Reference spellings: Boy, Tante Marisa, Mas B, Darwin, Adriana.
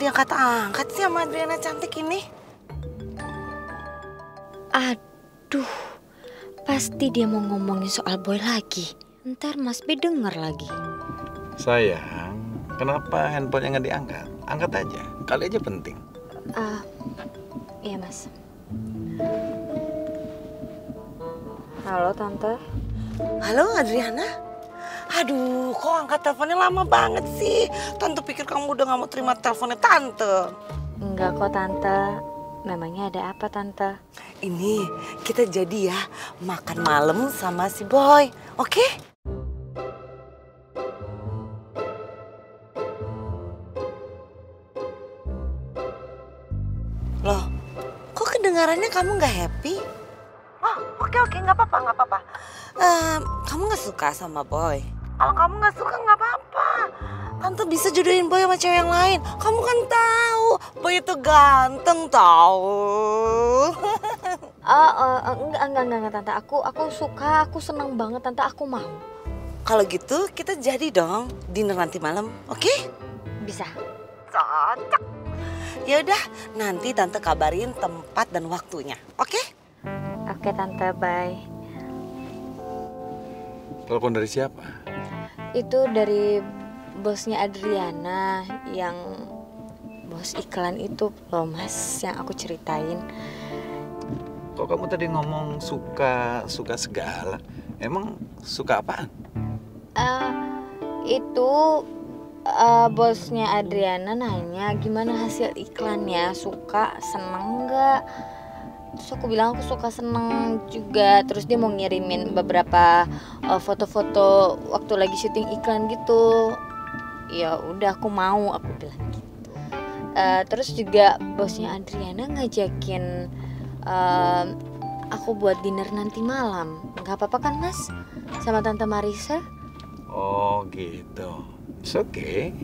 diangkat-angkat sih sama Adriana cantik ini? Aduh, pasti dia mau ngomongin soal Boy lagi. Ntar Mas B denger lagi. Sayang, kenapa handphonenya nggak diangkat? Angkat aja, kali aja penting. Iya Mas. Halo Tante. Halo Adriana. Aduh, kok angkat teleponnya lama banget sih? Tante pikir kamu udah gak mau terima teleponnya Tante. Enggak kok Tante, memangnya ada apa Tante? Ini kita jadi ya makan malam sama si Boy, oke? Okay? Loh, kok kedengarannya kamu gak happy? Oh, oke, gak apa-apa, gak apa-apa. Kamu gak suka sama Boy? Kalau kamu nggak suka nggak apa-apa, Tante bisa jodohin Boy sama cewek yang lain. Kamu kan tahu Boy itu ganteng tahu. Enggak Tante. Aku suka, aku seneng banget Tante. Aku mau. Kalau gitu kita jadi dong dinner nanti malam, oke? Okay? Bisa. Cocok. Ya udah, nanti Tante kabarin tempat dan waktunya, oke? Okay? Oke Tante, bye. Telepon dari siapa? Itu dari bosnya Adriana, yang bos iklan itu loh Mas, yang aku ceritain. Kok kamu tadi ngomong suka segala? Emang suka apaan? Bosnya Adriana nanya gimana hasil iklannya, suka, seneng nggak? Terus aku bilang aku suka, seneng juga. Terus dia mau ngirimin beberapa foto-foto waktu lagi syuting iklan gitu. Ya udah aku mau, aku bilang gitu. Terus juga bosnya Adriana ngajakin aku buat dinner nanti malam. Gak apa-apa kan Mas? Sama Tante Marisa? Oh gitu, it's okay.